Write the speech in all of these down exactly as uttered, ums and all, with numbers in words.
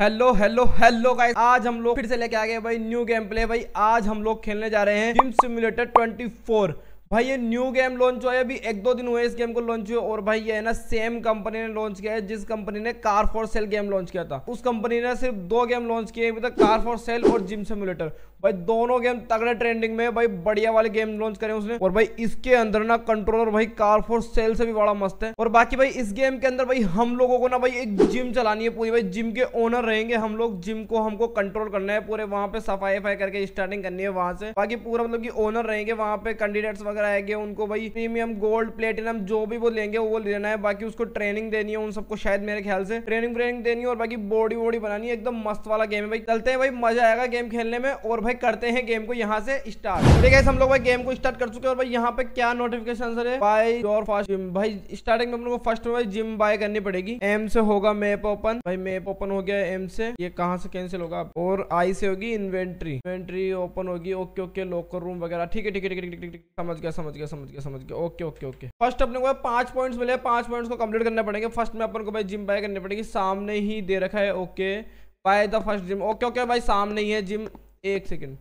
Hello hello hello guys, आज हम लोग फिर से लेके आ गए भाई न्यू गेम प्ले। भाई आज हम लोग खेलने जा रहे हैं जिम सिमुलेटर चौबीस। भाई ये न्यू गेम लॉन्च हुआ है, अभी एक दो दिन हुए इस गेम को लॉन्च हुए। और भाई ये है ना सेम कंपनी ने लॉन्च किया है जिस कंपनी ने car for sale game launch किया था। उस कंपनी ने सिर्फ दो गेम लॉन्च किए अभी तक, कार फॉर सेल और जिम सिमुलेटर। भाई दोनों गेम तगड़े ट्रेंडिंग में, भाई बढ़िया वाले गेम लॉन्च करे उसने। और भाई इसके अंदर ना कंट्रोलर भाई कार फॉर सेल से भी बड़ा मस्त है। और बाकी भाई इस गेम के अंदर भाई हम लोगों को ना भाई एक जिम चलानी है पूरी। भाई जिम के ओनर रहेंगे हम लोग, जिम को हमको कंट्रोल करना है पूरे, वहाँ पे सफाई वफाई करके स्टार्टिंग करनी है वहाँ से। बाकी पूरा मतलब की ओनर रहेंगे वहाँ पे, कैंडिडेट्स वगैरह आएंगे उनको भाई प्रीमियम गोल्ड प्लेटिनम जो भी वो लेंगे वो लेना है। बाकी उसको ट्रेनिंग देनी है उन सबको, शायद मेरे ख्याल से ट्रेनिंग ट्रेनिंग देनी है। और बाकी बॉडी वोडी बनानी है, एकदम मस्त वाला गेम है भाई। चलते हैं भाई, मजा आएगा गेम खेलने में। और भाई करते हैं गेम को यहाँ से स्टार्ट। ठीक है हम लोग भाई गेम को स्टार्ट कर चुके हैं। और भाई यहाँ पे क्या नोटिफिकेशन है बाय योर फर्स्ट जिम। भाई स्टार्टिंग में हम लोग को फर्स्ट में भाई जिम बाय करनी पड़ेगी। एम से होगा मैप ओपन, भाई मैप ओपन हो गया एम से। ये कहाँ से कैंसिल होगा, और आई से होगी इन्वेंट्री, इन्वेंट्री ओपन होगी। ओके ओके लॉकर रूम वगैरह, ठीक है ठीक है ठीक है, समझ गया समझ गया समझ गया समझ गया। ओके ओके ओके फर्स्ट अपने को पांच पॉइंट्स मिले, पांच पॉइंट्स को कंप्लीट करने पड़ेंगे। फर्स्ट में अपन को भाई जिम बाय करनी पड़ेगी, सामने ही दे रखा है। Okay buy the first gym, okay okay भाई सामने ही है जिम। एक सेकंड।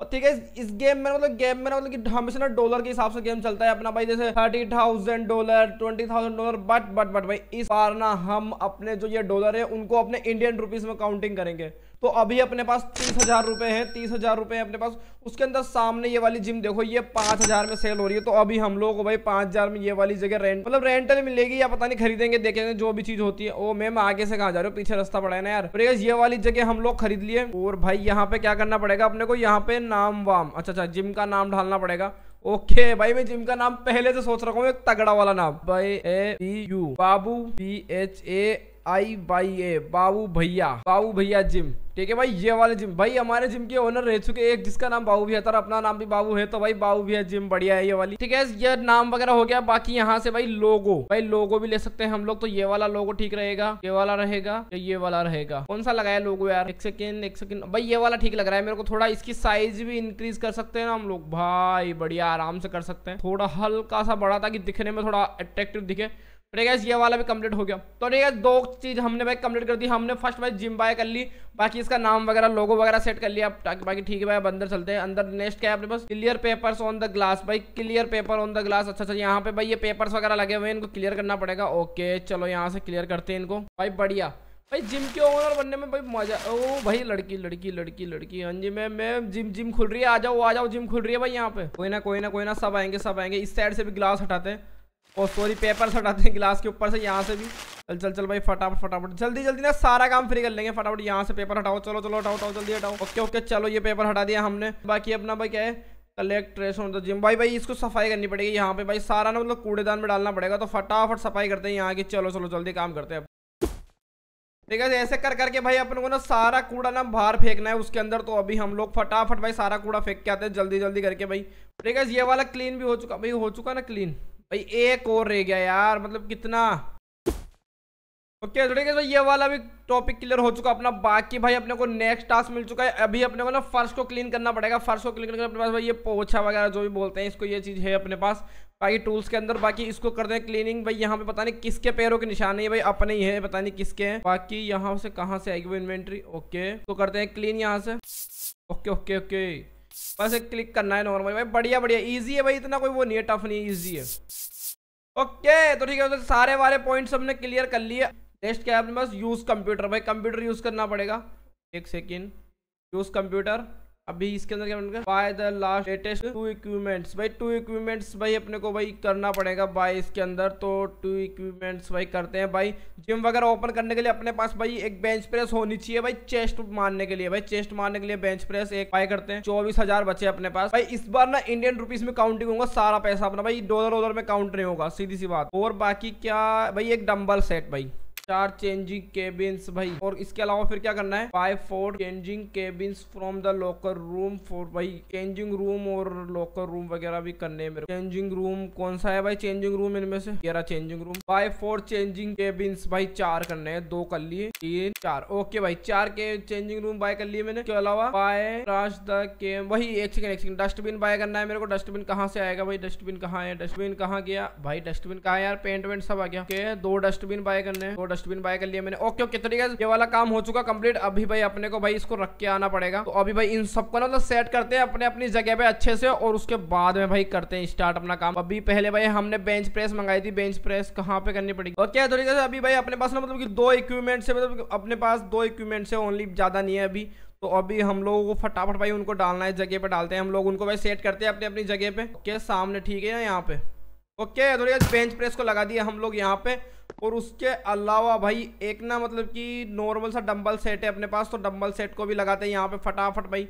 और ठीक है इस गेम में मतलब गेम में मतलब कि हमेशा ना डॉलर के हिसाब से गेम चलता है अपना भाई, जैसे thirty thousand dollar twenty thousand dollar but but but भाई इस बार ना हम अपने जो ये डॉलर है उनको अपने इंडियन रुपीस में काउंटिंग करेंगे। तो अभी अपने पास तीस हजार रुपये है, तीस हजार रुपये अपने पास। उसके अंदर सामने ये वाली जिम देखो, ये पाँच हजार में सेल हो रही है। तो अभी हम लोगों को भाई पाँच हजार में ये वाली जगह रेंट मतलब रेंटल मिलेगी या पता नहीं, खरीदेंगे देखेंगे जो भी चीज होती है। ओ मैम आगे से कहाँ जा रहे हो, पीछे रास्ता पड़ा है ना यार। तो ये वाली जगह हम लोग खरीद लिए। और भाई यहाँ पे क्या करना पड़ेगा अपने को, यहाँ पे नाम वाम, अच्छा अच्छा जिम का नाम डालना पड़ेगा। ओके okay, भाई मैं जिम का नाम पहले से सोच रखा हूँ, एक तगड़ा वाला नाम। भाई A B U Babu B H A I बाई ए, बाबू भैया, बाबू भैया जिम। ठीक है भाई ये वाले जिम भाई हमारे जिम के ओनर रह चुके एक, जिसका नाम बाबू भैया था, अपना नाम भी बाबू है। तो भाई बाबू भैया जिम बढ़िया है ये वाली। ठीक है ये नाम वगैरह हो गया। बाकी यहाँ से भाई लोगो, भाई लोगो भी ले सकते हैं हम लोग। तो ये वाला लोगो ठीक रहेगा, ये वाला रहेगा, ये वाला रहेगा। कौन सा लगाया लोगो यार, एक सेकेंड एक सेकेंड। भाई ये वाला ठीक लग रहा है मेरे को थोड़ा। इसकी साइज भी इंक्रीज कर सकते हैं ना हम लोग भाई, बढ़िया आराम से कर सकते हैं। थोड़ा हल्का सा बड़ा ताकि दिखने में थोड़ा अट्रैक्टिव दिखे। ठीक है ये वाला भी कंप्लीट हो गया। तो ठीक है दो चीज हमने भाई कंप्लीट कर दी। हमने फर्स्ट भाई जिम बाय कर ली, बाकी इसका नाम वगैरह लोगो वगैरह सेट कर लिया। बाकी ठीक है भाई अब अंदर चलते हैं। अंदर नेक्स्ट क्या है अपने पास, clear papers on the glass. भाई clear paper on the glass, अच्छा अच्छा यहाँ पे भाई ये पेपर्स वगैरह लगे हुए हैं, इनको क्लियर करना पड़ेगा। ओके चलो यहाँ से क्लियर करते हैं इनको। भाई बढ़िया भाई जिम के ओनर बनने में भाई मजा। ओ भाई लड़की लड़की लड़की लड़की, हाँ जी मैम मैम जिम जिम खुल रही है, आ जाओ आ जाओ जिम खुल रही है भाई। यहाँ पे कोई ना कोई ना कोई ना सब आएंगे सब आएंगे। इस साइड से भी ग्लास हटाते हैं, और सॉरी पेपर हटाते हैं ग्लास के ऊपर से, यहाँ से भी। चल चल चल भाई फटाफट फटाफट जल्दी जल्दी ना सारा काम फ्री कर लेंगे फटाफट। यहाँ से पेपर हटाओ, चलो चलो हटाओ हटाओ जल्दी हटाओ। ओके ओके चलो ये पेपर हटा दिया हमने। बाकी अपना भाई क्या है, collect trash on the gym. भाई भाई इसको सफाई करनी पड़ेगी यहाँ पे भाई, सारा ना मतलब कूड़ेदान में डालना पड़ेगा। तो फटाफट सफाई करते हैं यहाँ की, चलो चलो जल्दी काम करते हैं। ठीक है ऐसे कर करके भाई अपन को ना सारा कूड़ा ना बाहर फेंकना है उसके अंदर। तो अभी हम लोग फटाफट भाई सारा कूड़ा फेंक के आते हैं जल्दी जल्दी करके भाई। ठीक है ये वाला क्लीन भी हो चुका भाई, हो चुका ना क्लीन। भाई एक और रह गया यार, मतलब कितना। ओके ठीक है तो ये वाला भी टॉपिक क्लियर हो चुका अपना। बाकी भाई अपने को नेक्स्ट टास्क मिल चुका है। अभी अपने को ना फर्श को क्लीन करना पड़ेगा। फर्श को क्लीन करके अपने पास भाई ये पोछा वगैरह जो भी बोलते हैं इसको, ये चीज़ है अपने पास बाकी टूल्स के अंदर। बाकी इसको करते हैं क्लीनिंग। भाई यहाँ पे पता नहीं किसके पैरों के निशान नहीं है भाई, अपने ही है पता नहीं किसके हैं। बाकी यहाँ से कहाँ से आएगी वो इन्वेंट्री, ओके तो करते हैं क्लीन यहाँ से। ओके ओके ओके बस एक क्लिक करना है नॉर्मल भाई, बढ़िया बढ़िया इजी है भाई, इतना कोई वो नहीं है, टफ नहीं, इजी है। ओके तो ठीक है तो सारे वाले पॉइंट्स हमने क्लियर कर लिए। नेक्स्ट क्या है अपने पास, यूज़ कंप्यूटर। भाई कंप्यूटर यूज़ करना पड़ेगा, एक सेकेंड। यूज़ कंप्यूटर अभी इसके अंदर क्या बनेगा, buy the last latest two equipments. भाई टू इक्विपमेंट्स भाई अपने को भाई करना पड़ेगा बाय इसके अंदर। तो टू इक्विपमेंट्स भाई करते हैं भाई। जिम वगैरह ओपन करने के लिए अपने पास भाई एक बेंच प्रेस होनी चाहिए भाई, चेस्ट मारने के लिए भाई, चेस्ट मारने के लिए बेंच प्रेस एक बाय करते हैं। चौबीस हजार बचे अपने पास भाई। इस बार ना इंडियन रुपीज में काउंटिंग होगा सारा पैसा अपना भाई, डॉलर वॉलर में काउंट नहीं होगा, सीधी सी बात। और बाकी क्या भाई, एक डम्बल सेट भाई, चार चेंजिंग केबिन्स भाई। और इसके अलावा फिर क्या करना है, buy four changing cabins from the locker room four. भाई चेंजिंग रूम और लॉकर रूम वगैरह भी करने हैं मेरे। चेंजिंग रूम कौन सा है भाई, चेंजिंग रूम इनमें से तेरा changing room. Buy four changing cabins भाई चार करने हैं, दो कर लिए, तीन चार। ओके भाई चार के चेंजिंग रूम बाय कर लिए मैंने। इसके अलावा बाय क्रॉस द केम वही, एक सेकंड एक सेकंड। डस्टबिन बाय करना है मेरे को। डस्टबिन कहाँ से आएगा भाई, डस्टबिन कहाँ है, डस्टबिन कहाँ गया भाई, डस्टबिन कहाँ यार, पेंट वेंट सब आ गया। दो डस्टबिन बाय करने हैं, डस्टबिन बाय कर लिया मैंने। ओके ओके तो ठीक है, ये वाला काम हो चुका कंप्लीट। अभी भाई अपने को भाई इसको रख के आना पड़ेगा। तो अभी भाई इन सबको ना मतलब सेट करते हैं अपने अपनी जगह पे अच्छे से, और उसके बाद में भाई करते हैं स्टार्ट अपना काम। अभी पहले भाई हमने बेंच प्रेस मंगाई थी, बेंच प्रेस कहाँ पे करनी पड़ेगी। ओके तो ठीक है, अभी भाई अपने पास ना मतलब कि दो इक्विपमेंट्स है, मतलब अपने पास दो इक्विपमेंट्स है ओनली, ज्यादा नहीं है अभी। तो अभी हम लोगों को फटाफट भाई उनको डालना है जगह पे, डालते हैं हम लोग उनको भाई, सेट करते हैं अपनी अपनी जगह पे। ओके सामने ठीक है यहाँ पे। ओके तो ठीक है, बेंच प्रेस को लगा दिया हम लोग यहाँ पे। और उसके अलावा भाई एक ना मतलब कि नॉर्मल सा डम्बल सेट है अपने पास, तो डम्बल सेट को भी लगाते हैं यहाँ पे फटाफट भाई,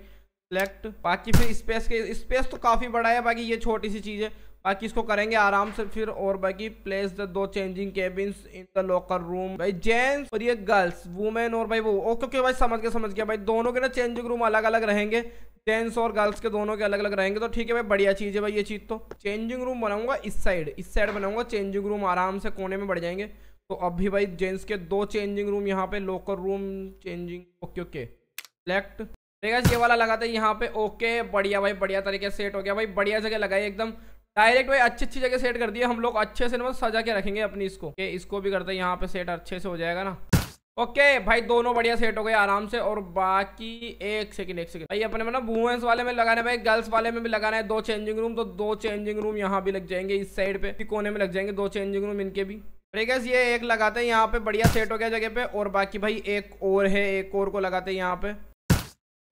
सेलेक्ट। बाकी फिर स्पेस के स्पेस तो काफ़ी बड़ा है, बाकी ये छोटी सी चीज़ है, बाकी इसको करेंगे आराम से फिर। और बाकी प्लेस द दो changing cabins in the locker room, भाई जेंट्स और ये गर्ल्स, वुमेन और भाई वो। ओके ओके भाई समझ गया समझ गया भाई, दोनों के ना चेंजिंग रूम अलग अलग रहेंगे, जेंट्स और गर्ल्स के दोनों के अलग अलग रहेंगे। तो ठीक है भाई, बढ़िया चीज़ है भाई ये चीज़। तो चेंजिंग रूम बनाऊंगा इस साइड, इस साइड बनाऊंगा चेंजिंग रूम, आराम से कोने में बढ़ जाएंगे। तो अभी भाई जेंट्स के दो चेंजिंग रूम यहाँ पे, locker room changing. Okay okay select, देखा ये वाला लगाते हैं यहाँ पे। ओके बढ़िया भाई, बढ़िया तरीके से सेट हो गया भाई, बढ़िया जगह लगाई एकदम डायरेक्ट भाई, अच्छी अच्छी जगह सेट कर दिए हम लोग, अच्छे से ना सजा के रखेंगे अपनी इसको। okay, इसको भी करते हैं यहाँ पे सेट, अच्छे से हो जाएगा ना। ओके okay, भाई दोनों बढ़िया सेट हो गए आराम से। और बाकी एक सेकंड एक सेकंड भाई अपने में ना वुमेन्स वाले में लगाना है भाई, गर्ल्स वाले में भी लगाना है दो चेंजिंग रूम। तो दो चेंजिंग रूम यहाँ भी लग जाएंगे, इस साइड पे कोने में लग जाएंगे दो चेंजिंग रूम इनके भी। ठीक है ये एक लगाते हैं यहाँ पे, बढ़िया सेट हो गया जगह पे। और बाकी भाई एक और है, एक और को लगाते हैं यहाँ पे।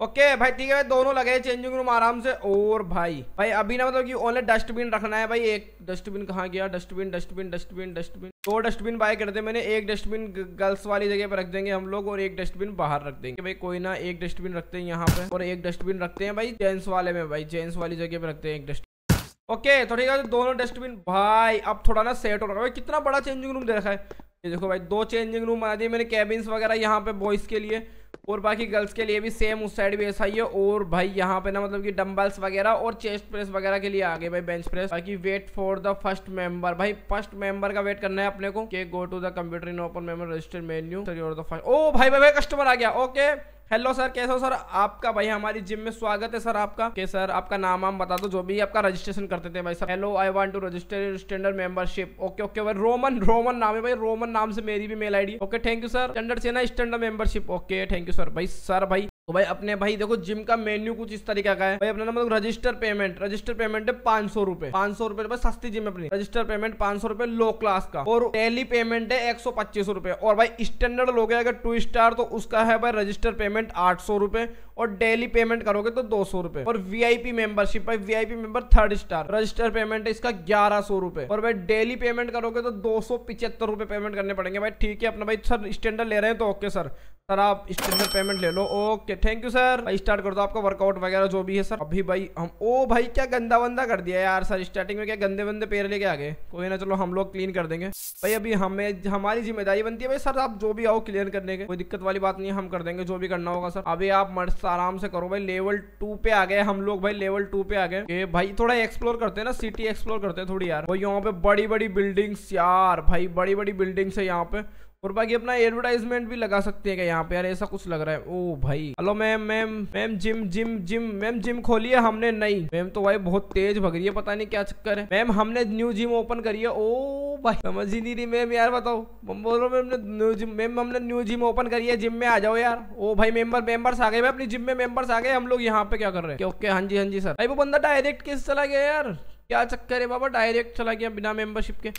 ओके okay, भाई ठीक है भाई, दोनों लगे चेंजिंग रूम आराम से। और भाई भाई अभी ना मतलब कि ओनली डस्टबिन रखना है भाई, एक डस्टबिन कहाँ गया, डस्टबिन डस्टबिन डस्टबिन डस्टबिन दो डस्टबिन बाय करते मैंने। एक डस्टबिन गर्ल्स वाली जगह पे रख देंगे हम लोग, और एक डस्टबिन बाहर रख देंगे भाई, कोई ना एक डस्टबिन रखते हैं यहाँ पे। और एक डस्टबिन रखते हैं भाई जेंट्स वाले में, भाई जेंट्स वाली जगह पे रखते हैं एक डस्टबिन। ओके तो ठीक है दोनों डस्टबिन भाई अब थोड़ा ना सेट हो रहा है भाई। कितना बड़ा चेंजिंग रूम दे रखा है ये देखो भाई, दो चेंजिंग रूम बना दिए मैंने, कैबिन्स वगैरह यहाँ पे बॉयज़ के लिए, और बाकी गर्ल्स के लिए भी सेम उस साइड भी ऐसा ही है। और भाई यहाँ पे ना मतलब कि डंबल्स वगैरह और चेस्ट प्रेस वगैरह के लिए आ गए भाई बेंच प्रेस। बाकी wait for the first member, भाई फर्स्ट मेंबर का वेट करना है अपने को। के go to the computer in open member register menu और द फर्स्ट। ओ भाई भाई भाई कस्टमर आ गया। ओके हेलो सर, कैसे हो सर, आपका भाई हमारी जिम में स्वागत है सर आपका। के सर आपका नाम वाम बता दो, जो भी आपका रजिस्ट्रेशन करते थे भाई sir. Hello I want to register standard membership. Okay okay भाई रोमन, रोमन नाम है भाई, रोमन नाम से मेरी भी mail ID. Okay thank you sir, standard से ना standard membership. Okay thank you sir भाई सर भाई। तो भाई अपने भाई देखो जिम का मेन्यू कुछ इस तरीका का है भाई अपना, मतलब रजिस्टर पेमेंट, रजिस्टर पेमेंट है पाँच सौ रुपए, पाँच सौ रुपए भाई सस्ती जिम अपनी, रजिस्टर पेमेंट पाँच सौ रुपए लो क्लास का। और डेली पेमेंट है एक सौ पच्चीस रुपए। और भाई स्टैंडर्ड लोगे अगर टू स्टार तो उसका है भाई रजिस्टर पेमेंट आठ सौ रुपए, और डेली पेमेंट करोगे तो दो सौ रुपए। और वी आई पी मेंबरशिप भाई, V I P member third star register payment है इसका ग्यारह सौ रुपए, और भाई डेली पेमेंट करोगे तो दो सौ पिचहत्तर रुपए पेमेंट करने पड़ेंगे भाई। ठीक है अपना भाई सर स्टैंडर्ड ले रहे हैं तो ओके सर, सर आप स्टैंडर्ड पेमेंट ले लो। ओके थैंक यू सर भाई, स्टार्ट कर दो आपका वर्कआउट वगैरह जो भी है सर। अभी भाई हम ओ भाई क्या गंदा बंदा कर दिया यार सर, स्टार्टिंग में क्या गंदे बंदे पैर लेके आ गए, कोई ना चलो हम लोग क्लीन कर देंगे भाई। अभी हमें हमारी जिम्मेदारी बनती है भाई सर, आप जो भी आओ क्लियर करने के, कोई दिक्कत वाली बात नहीं है, हम कर देंगे जो भी करना होगा सर। अभी आप मर्ज आराम से करो भाई, लेवल टू पे आ गए हम लोग भाई, लेवल टू पे आ गए भाई। थोड़ा एक्सप्लोर करते हैं ना, सिटी एक्सप्लोर करते हैं थोड़ी यार भाई। यहाँ पे बड़ी बड़ी बिल्डिंग्स यार भाई, बड़ी बड़ी बिल्डिंग्स है यहाँ पे। और बाकी अपना एडवर्टाइजमेंट भी लगा सकते हैं क्या यहाँ पे यार, ऐसा कुछ लग रहा है। ओ भाई hello ma'am, ma'am ma'am gym gym gym ma'am gym खोली है हमने। नहीं मैम तो भाई बहुत तेज भग रही है, पता नहीं क्या चक्कर है मैम, हमने न्यू जिम ओपन करी है। ओ भाई समझ ही नहीं रही मैम यार, बताओ मैम बोल रहा हूँ मैम ने न्यू जिम, मैम हमने न्यू जिम ओपन करी है, जिम में आ जाओ यार। ओ भाई मेंबर मेंबर्स आ गए भाई अपनी जिम में, मेंबर्स आ गए। हम लोग यहाँ पे क्या कर रहे हैं, ओके हाँ जी हाँ जी सर। भाई वो बंदा डायरेक्ट कैसे चला गया यार, क्या चक्कर है बाबा, डायरेक्ट चला गया बिना मेंबरशिप के।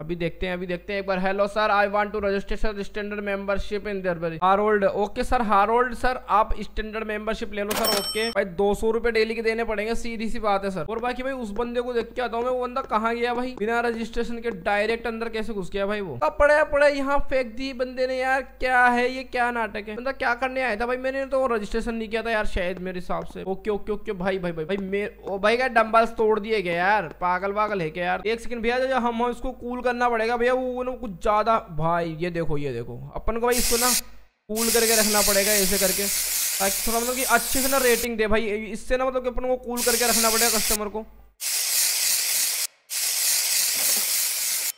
अभी देखते हैं अभी देखते हैं एक बार। Hello sir I want to register standard membership in दरबारी Harold. Okay sir Harold sir आप स्टैंडर्ड मेंबरशिप ले लो सर। ओके भाई दो सौ रुपए डेली के देने पड़ेंगे, सीधी सी बात है सर। और बाकी भाई उस बंदे को देख के आता हूँ मैं, वो बंदा कहाँ गया भाई, बिना रजिस्ट्रेशन के डायरेक्ट अंदर कैसे घुस गया भाई। वो अब पड़े पड़े यहाँ फेंक दी बंदे ने यार, क्या है ये, क्या नाटक है, बंदा क्या करने आया था भाई। मैंने तो रजिस्ट्रेशन नहीं किया था यार शायद मेरे हिसाब से। ओके ओके ओके भाई भाई भाई भाई ओ भाई क्या डम्बल्स तोड़ दिए गए यार, पागल पागल है क्या यार। एक सेकंड भैया हम इसको कूल करना पड़ेगा भैया, वो ना कुछ ज्यादा भाई। ये देखो ये देखो अपन को भाई इसको ना कूल करके रखना पड़ेगा ऐसे करके, ताकि थोड़ा मतलब कि अच्छे से ना रेटिंग दे भाई, इससे ना मतलब कि अपन को कूल करके रखना पड़ेगा कस्टमर को।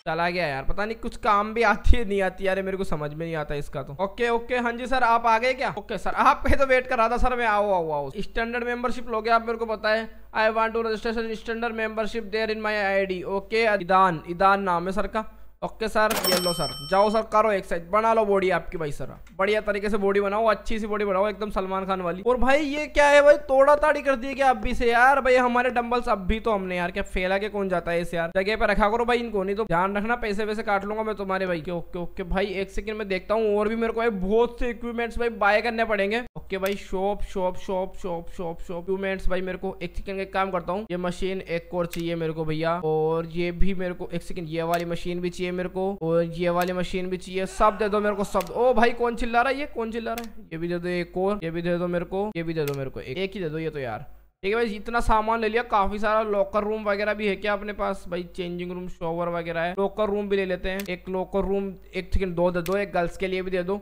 चला गया यार, पता नहीं कुछ काम भी आती है नहीं आती यार, मेरे को समझ में नहीं आता इसका तो। ओके ओके हाँ जी सर आप आ गए क्या। ओके सर आपके तो वेट कर रहा था सर मैं, आओ आओ आओ। स्टैंडर्ड मेंबरशिप लोगे आप, मेरे को पता है। I want to registration standard membership there in my ID. Okay Idan, Idan नाम है सर का। ओके सर, येलो सर, जाओ सर करो एक्सरसाइज, बना लो बॉडी आपकी भाई सर, बढ़िया तरीके से बॉडी बनाओ, अच्छी सी बॉडी बनाओ, एकदम सलमान खान वाली। और भाई ये क्या है भाई, तोड़ा ताड़ी कर दी क्या अब भी से यार। भाई हमारे डंबल्स अब भी तो हमने यार क्या फैला के कौन जाता है इस यार, जगह पे रखा करो भाई इनको, नहीं तो ध्यान रखना, पैसे वैसे काट लूंगा मैं तुम्हारे भाई के। ओके ओके भाई एक सेकंड में देखता हूँ, और भी मेरे को बहुत से इक्विपमेंट्स भाई बाय करने पड़ेंगे। ओके भाई shop shop shop shop shop shop equipments भाई मेरे को एक सेकंड एक काम करता हूँ। ये मशीन एक और चाहिए मेरे को भैया, और ये भी मेरे को एक सेकंड, ये वाली मशीन भी चाहिए मेरे को, और ये वाली मशीन भी चाहिए, सब दे दो मेरे को सब। ओ भाई कौन चिल्ला रहा है, ये कौन चिल्ला रहा है, ये भी दे दो एक और, ये भी दे दो मेरे को, ये भी दे दो मेरे को, एक ही दे दो ये तो यार। ठीक है भाई इतना सामान ले लिया, काफी सारा लॉकर रूम वगैरह भी है क्या अपने पास भाई, चेंजिंग रूम, शॉवर वगैरह है, लॉकर रूम भी ले लेते हैं, एक लॉकर रूम एक सेकंड दो दे दो, एक गर्ल्स के लिए भी दे दो।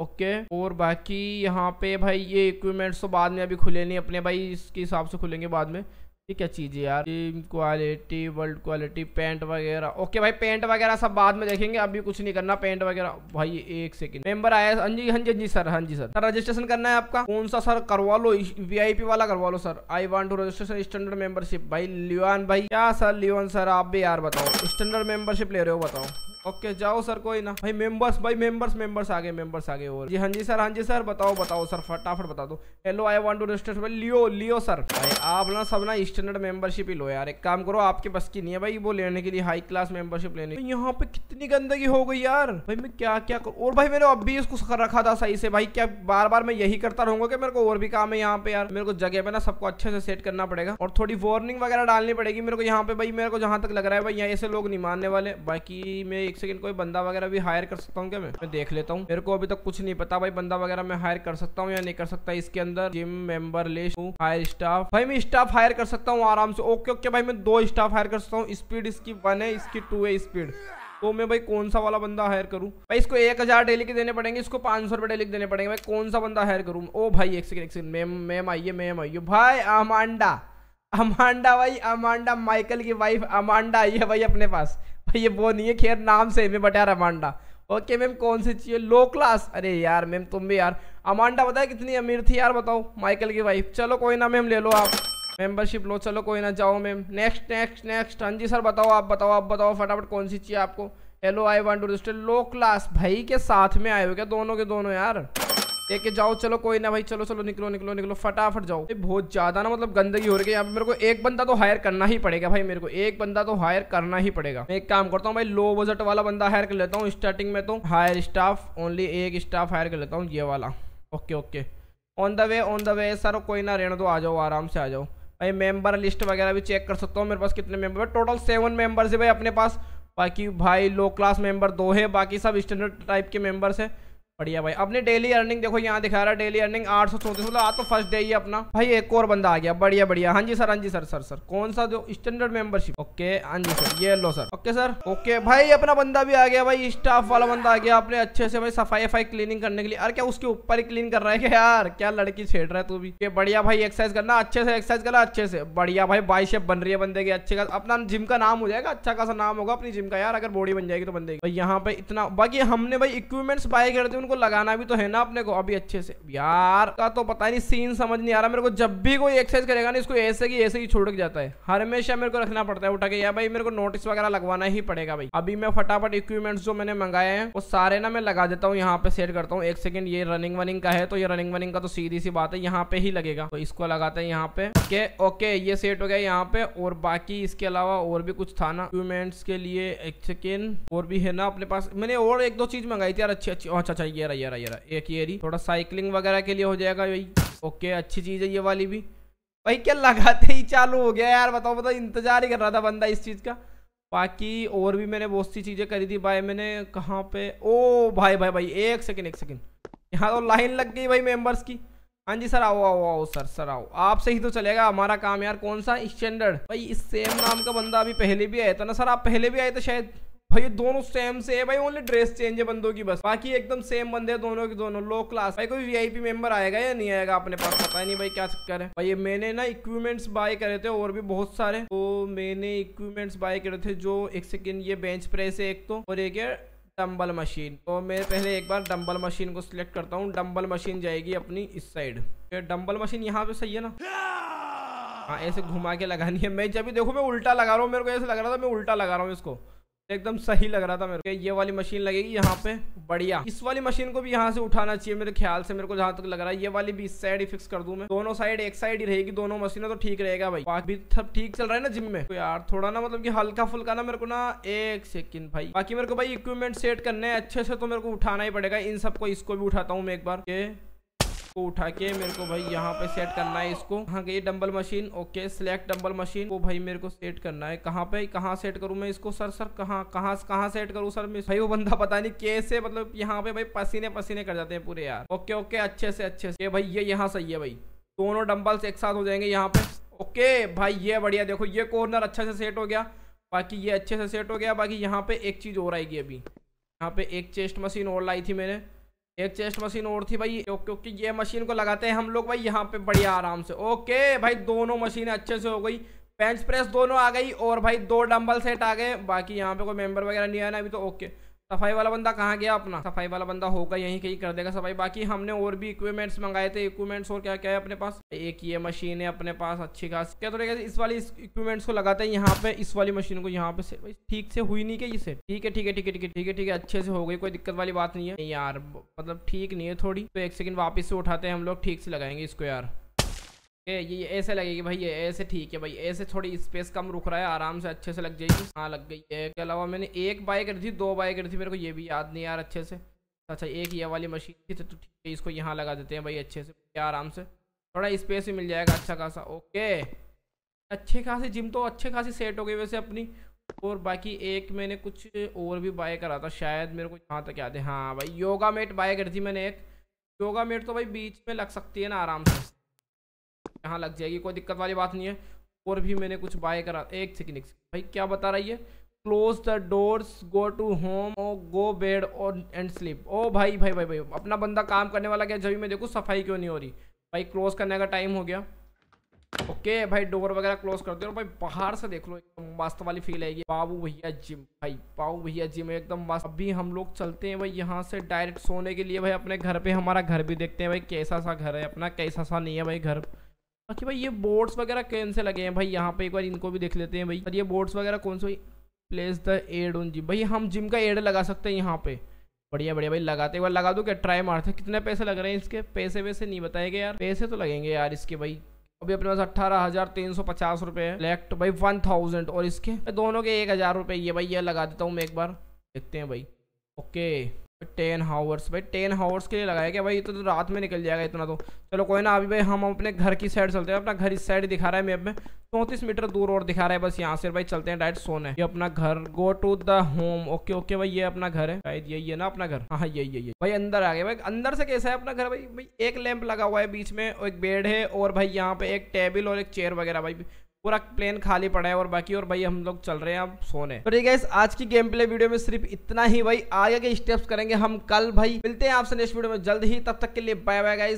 ओके और बाकी यहाँ पे भाई ये इक्विपमेंट्स तो बाद में अभी खुले नहीं अपने भाई, इसके हिसाब से खुलेंगे बाद में। ये क्या चीज है यार, क्वालिटी वर्ल्ड क्वालिटी पैंट वगैरह, ओके भाई पेंट वगैरह सब बाद में देखेंगे, अभी कुछ नहीं करना पेंट वगैरह। भाई एक सेकंड मेंबर आया, हाँ जी हाँ जी जी सर, हाँ जी सर सर रजिस्ट्रेशन करना है आपका, कौन सा सर करवा लो, वीआईपी वाला करवा लो sir. I want to registration standard membership. भाई लियोन भाई, क्या सर लियोन सर आप भी यार बताओ, स्टैंडर्ड मेंबरशिप ले रहे हो बताओ। ओके जाओ सर कोई ना भाई, मेंबर्स भाई मेंबर्स मेंबर्स आगे मेंबर्स आगे, और जी हाँ जी सर हाँ जी सर बताओ बताओ सर फटाफट बता दो। Hello I want to registration भाई लियो लियो सर। भाई आप ना सब ना स्टैंडर्ड मेंबरशिप ही लो यार, एक काम करो आपके बस की नहीं है भाई वो लेने के लिए, हाई क्लास मेंबरशिप लेने। यहाँ पे कितनी गंदगी हो गई यार भाई, मैं क्या क्या कर... और भाई मैंने अब भी इसको कर रखा था सही से भाई, क्या बार बार मैं यही करता रहूंगा कि मेरे को और भी काम है यहाँ पे यार, मेरे को जगह पे ना सबको अच्छे से सेट करना पड़ेगा, और थोड़ी वार्निंग वगैरह डालनी पड़ेगी मेरे को यहाँ पे भाई। मेरे को जहाँ तक लग रहा है भाई यहाँ ऐसे लोग नहीं मानने वाले। बाकी मैं एक सेकंड कोई बंदा वगैरह भी हायर कर सकता हूँ क्या, मैं देख लेता हूँ, मेरे को अभी तक कुछ नहीं पता भाई बंदा वगैरह मैं हायर कर सकता हूँ या नहीं कर सकता। इसके अंदर gym member list, higher staff, भाई मैं स्टाफ हायर कर सकता हूँ आराम से। ओके ओके भाई मैं दो स्टाफ हायर कर सकता हूँ, स्पीड इसकी वन है, इसकी टू है स्पीड, तो मैं भाई कौन सा वाला बंदा हायर करूं भाई। इसको एक हजार डेली के देने पड़ेंगे, इसको पाँच सौ रुपये डेली के देने पड़ेंगे, भाई कौन सा बंदा हायर करूं। ओ भाई एक सेकंड एक सेकंड, मैम मैम आइए मैम आइए भाई, अमांडा अमांडा भाई अमांडा, माइकल की वाइफ अमांडा आई है भाई अपने पास भाई, ये वो नहीं है खैर नाम से मैं, बट यार अमांडा। ओके मैम कौन सी चाहिए, लो क्लास। अरे यार मैम तुम भी यार, अमांडा बताए कितनी अमीर थी यार बताओ, माइकल की वाइफ। चलो कोई ना मैम ले लो आप मेंबरशिप लो, चलो कोई ना जाओ मैम। नेक्स्ट नेक्स्ट नेक्स्ट, हाँ जी सर बताओ आप बताओ आप बताओ फटाफट कौन सी चाहिए आपको। Hello I want to register low class, भाई के साथ में आए हो क्या दोनों के दोनों यार, लेके जाओ चलो कोई ना भाई, चलो चलो निकलो निकलो निकलो फटाफट जाओ। बहुत ज्यादा ना मतलब गंदगी हो रही है यहाँ पे, मेरे को एक बंदा तो हायर करना ही पड़ेगा भाई, मेरे को एक बंदा तो हायर करना ही पड़ेगा। मैं एक काम करता हूँ भाई लो बजट वाला बंदा हायर कर लेता हूँ स्टार्टिंग में, तो हायर स्टाफ ओनली एक स्टाफ हायर कर लेता हूँ ये वाला। Okay okay on the way on the way sir, कोई ना रहने दो, आ जाओ आराम से आ जाओ। भाई मेंबर लिस्ट वगैरह भी चेक कर सकता हूँ मेरे पास कितने मेंबर, टोटल सेवन मेंबर्स है भाई अपने पास। बाकी भाई लो क्लास मेंबर दो है, बाकी सब स्टैंडर्ड टाइप के मेंबर्स है। बढ़िया भाई अपने डेली अर्निंग देखो यहाँ दिखा रहा है, डेली अर्निंग आठ सौ चौंतीस, मतलब आज तो फर्स्ट डे ही अपना। भाई एक और बंदा आ गया, बढ़िया बढ़िया, हाँ जी सर हाँ जी सर सर सर कौन सा दो, स्टैंडर्ड मेंबरशिप। ओके हाँ जी सर ये लो सर। ओके सर ओके भाई अपना बंदा भी आ गया भाई, स्टाफ वाला बंदा आ गया अपने अच्छे से भाई सफाई वफाई क्लीनिंग करने के लिए। अरे क्या उसके ऊपर ही क्लीन कर रहा है क्या यार, क्या लड़की छेड़ रहा है तू भी। बढ़िया भाई एक्सरसाइज करना, अच्छे से एक्सरसाइज करना अच्छे से, बढ़िया भाई बाइसेप बन रही है बंदे की, अच्छे खास अपना जिम का नाम हो जाएगा, अच्छा खासा नाम होगा अपनी जिम का यार, अगर बॉडी बन जाएगी तो बंदे की। यहाँ पे इतना बाकी हमने भाई इक्विपमेंट्स बाय कर दिए, को लगाना भी तो है ना अपने को अभी अच्छे से यार। का तो पता नहीं सीन समझ नहीं आ रहा मेरे को, जब भी कोई एक्सरसाइज करेगा ना इसको ऐसे की ऐसे ही छोड़ के जाता है, हर हमेशा मेरे को रखना पड़ता है उठा के यार। भाई मेरे को नोटिस वगैरह लगवाना ही पड़ेगा भाई। अभी मैं फटाफट इक्विपमेंट्स जो मैंने मंगाए हैं वो सारे ना मैं लगा देता हूँ यहाँ पे, सेट करता हूँ एक सेकंड। ये रनिंग वनिंग का है तो ये रनिंग वनिंग का तो सीधी सी बात है यहाँ पे ही लगेगा, तो इसको लगाते हैं यहाँ पे। ओके ओके ये सेट हो गया यहाँ पे, और बाकी इसके अलावा और भी कुछ था ना इक्विपमेंट्स के लिए, एक सेकेंड और भी है ना अपने पास, मैंने और एक दो चीज मंगाई थी यार अच्छी अच्छी। अच्छा अच्छा ये रहा ये रहा ये रहा एक ये रही, थोड़ा साइकिलिंग वगैरह के लिए हो जाएगा भाई। ओके अच्छी चीज है ये वाली भी। भाई क्या लगाते ही चालू हो गया यार बताओ, बताओ इंतजार ही कर रहा था बंदा इस चीज का। बाकी और भी मैंने बहुत सी चीजें करी थी भाई, मैंने कहाँ पे, ओ भाई भाई भाई एक सेकंड एक सेकंड, यहाँ तो लाइन लग गई भाई मेंबर्स की। हाँ जी सर आओ आओ आओ सर सर आओ, आपसे ही तो चलेगा हमारा काम यार। कौन सा स्टैंडर्ड भाई, इस सेम नाम का बंदा अभी पहले भी आया था ना सर, आप पहले भी आए थे शायद भाई, दोनों सेम से है भाई, ओनली ड्रेस चेंज है बंदों की बस, बाकी एकदम सेम बंदे हैं दोनों के दोनों। लो क्लास भाई कोई वीआईपी मेंबर आएगा या नहीं आएगा अपने पास पता नहीं भाई, क्या चक्कर है भाई। मैंने ना इक्विपमेंट्स बाय करे थे और भी बहुत सारे, तो मैंने इक्विपमेंट्स बाय करे थे जो एक सेकेंड, ये बेंच प्रेस है एक तो, और एक है डम्बल मशीन। तो मैं पहले एक बार डम्बल मशीन को सिलेक्ट करता हूँ, डम्बल मशीन जाएगी अपनी इस साइड, डम्बल मशीन यहाँ पे सही है ना। हाँ ऐसे घुमा के लगानी है, मैं जब भी देखो मैं उल्टा लगा रहा हूँ, मेरे को ऐसे लग रहा था मैं उल्टा लगा रहा हूँ इसको, एकदम सही लग रहा था मेरे को। ये वाली मशीन लगेगी यहाँ पे, बढ़िया। इस वाली मशीन को भी यहाँ से उठाना चाहिए मेरे ख्याल से, मेरे को जहाँ तक लग रहा है। ये वाली भी इस साइड ही फिक्स कर दूं मैं, दोनों साइड एक साइड ही रहेगी दोनों मशीनें, तो ठीक रहेगा भाई। बाकी सब ठीक चल रहा है ना जिम में? तो यार थोड़ा ना मतलब की हल्का फुल्का ना मेरे को ना, एक सेकंड भाई। बाकी मेरे को भाई इक्विपमेंट सेट करने अच्छे से, तो मेरे को उठाना ही पड़ेगा इन सबको। इसको भी उठाता हूँ मैं एक बार, को उठा के मेरे को भाई यहाँ पे सेट करना है इसको। हाँ गई dumbbell machine, okay select dumbbell machine को भाई मेरे को सेट करना है। कहाँ पे कहाँ सेट करूँ मैं इसको सर? सर कहाँ कहाँ कहाँ सेट करूँ सर मैं? भाई वो बंदा पता नहीं कैसे मतलब यहाँ पे भाई पसीने पसीने कर जाते हैं पूरे यार। ओके ओके अच्छे से अच्छे से भाई, ये यहाँ सही है भाई, दोनों डंबल्स एक साथ हो जाएंगे यहाँ पे। ओके भाई ये बढ़िया, देखो ये कॉर्नर अच्छा से सेट हो गया, बाकी ये अच्छे से सेट हो गया। बाकी यहाँ पे एक चीज और आएगी अभी, यहाँ पे एक चेस्ट मशीन और लाई थी मैंने, एक चेस्ट मशीन और थी भाई। क्योंकि ये मशीन को लगाते हैं हम लोग भाई यहाँ पे बढ़िया आराम से। ओके भाई दोनों मशीन अच्छे से हो गई, बेंच प्रेस दोनों आ गई, और भाई दो डंबल सेट आ गए। बाकी यहाँ पे कोई मेंबर वगैरह नहीं आया ना अभी तो। ओके सफाई वाला बंदा कहाँ गया अपना? सफाई वाला बंदा होगा यहीं कहीं कर देगा सफाई। बाकी हमने और भी इक्विपमेंट्स मंगाए थे, इक्विपमेंट्स और क्या क्या है अपने पास? एक ये मशीन है अपने पास अच्छी खास, क्या तो इस वाली इक्विपमेंट्स को लगाते हैं यहाँ पे। इस वाली मशीन को यहाँ पे से ठीक से हुई नहीं क्या इसे? ठीक है ठीक है ठीक है ठीक है ठीक है ठीक है अच्छे से हो गई, कोई दिक्कत वाली बात नहीं है यार, मतलब ठीक नहीं है थोड़ी। तो एक सेकंड वापस से उठाते हैं हम लोग, ठीक से लगाएंगे इसको यार। ये ये ऐसे लगेगी भाई, ये ऐसे ठीक है भाई, ऐसे थोड़ी स्पेस कम रुक रहा है, आराम से अच्छे से लग जाएगी। हाँ लग गई है। इसके अलावा मैंने एक बाय करी थी, दो बाय करी थी, मेरे को ये भी याद नहीं यार अच्छे से। अच्छा एक ये वाली मशीन थी तो ठीक है, इसको यहाँ लगा देते हैं भाई अच्छे से, क्या आराम से थोड़ा स्पेस भी मिल जाएगा अच्छा खासा। ओके अच्छे खासी जिम तो अच्छे खासी सेट हो गई वैसे अपनी। और बाकी एक मैंने कुछ और भी बाय करा था शायद, मेरे को यहाँ तक याद है। हाँ भाई योगा मेट बाय करी थी मैंने एक, योगा मेट तो भाई बीच में लग सकती है ना आराम से, यहाँ लग जाएगी कोई दिक्कत वाली बात नहीं है। और भी मैंने कुछ बाय करा, एक सेकंड भाई क्या बता रही है? Close the doors go to home और गो बेड और एंड स्लीप। ओ भाई भाई भाई भाई अपना बंदा काम करने वाला क्या, जब मैं देखूँ सफाई क्यों नहीं हो रही भाई? क्लोज करने का टाइम हो गया। ओके भाई डोर वगैरह क्लोज कर दो, और भाई बाहर से देख लो एकदम मस्त वाली फील आएगी। बाबू भैया जिम भाई, बाबू भैया जिम एकदम मस्त। अभी हम लोग चलते हैं भाई यहाँ से डायरेक्ट सोने के लिए भाई अपने घर पे। हमारा घर भी देखते हैं भाई कैसा सा घर है अपना, कैसा सा नहीं है भाई घर। बाकी भाई ये बोर्ड्स वगैरह कैन से लगे हैं भाई यहाँ पे, एक बार इनको भी देख लेते हैं भाई। और ये बोर्ड्स वगैरह कौन से? Place the ad on gym, भाई हम जिम का एड लगा सकते हैं यहाँ पे। बढ़िया बढ़िया भाई लगाते, एक बार लगा दो क्या, ट्राई मारते। कितने पैसे लग रहे हैं इसके? पैसे वैसे नहीं बताएंगे यार, पैसे तो लगेंगे यार इसके भाई। अभी अपने पास अट्ठारह हजार तीन सौ पचास रुपये है, लेफ्ट भाई वन थाउजेंड, और इसके दोनों के एक हज़ार रुपये। ये भाई ये लगा देता हूँ मैं एक बार, देखते हैं भाई। ओके टेन हावर्स भाई, टेन हावर्स के लिए लगाया क्या भाई? ये तो, तो रात में निकल जाएगा इतना तो। चलो कोई ना, अभी भाई हम अपने घर की साइड चलते हैं। अपना घर इस साइड दिखा रहा है मैप में, चौंतीस मीटर दूर और दिखा रहा है बस यहाँ से भाई। चलते हैं डायरेक्ट सोने। ये अपना घर, go to the home. Okay okay भाई ये अपना घर है शायद, यही है ना अपना घर? हाँ यही यही भाई। अंदर आ गए भाई। अंदर से कैसा है अपना घर भाई? भाई एक लैंप लगा हुआ है बीच में, एक बेड है, और भाई यहाँ पे एक टेबल और एक चेयर वगैरह भाई, पूरा प्लेन खाली पड़ा है। और बाकी और भाई हम लोग चल रहे हैं अब सोने। तो ठीक है आज की गेम प्ले वीडियो में सिर्फ इतना ही भाई, आगे के स्टेप्स करेंगे हम कल भाई। मिलते हैं आपसे नेक्स्ट वीडियो में जल्द ही, तब तक के लिए बाय बाय गाइस।